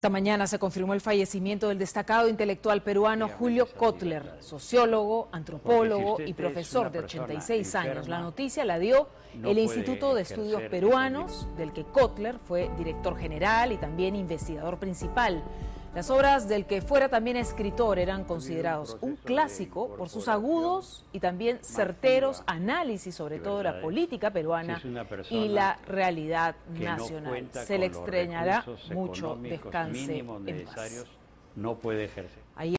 Esta mañana se confirmó el fallecimiento del destacado intelectual peruano Julio Cotler, sociólogo, antropólogo y profesor de 86 años. La noticia la dio el Instituto de Estudios Peruanos, del que Cotler fue director general y también investigador principal. Las obras del que fuera también escritor eran considerados un clásico por sus agudos y también certeros análisis sobre todo de la política peruana y la realidad nacional. Se le extrañará mucho, descanse en paz. No puede ejercer.